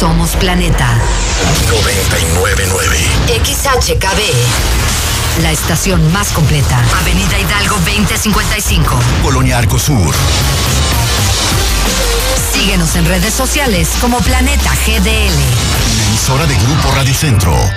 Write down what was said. Somos Planeta 99.9 XHKB, la estación más completa. Avenida Hidalgo 2055, Colonia Arcosur. Síguenos en redes sociales como Planeta GDL. Emisora de Grupo Radio Centro.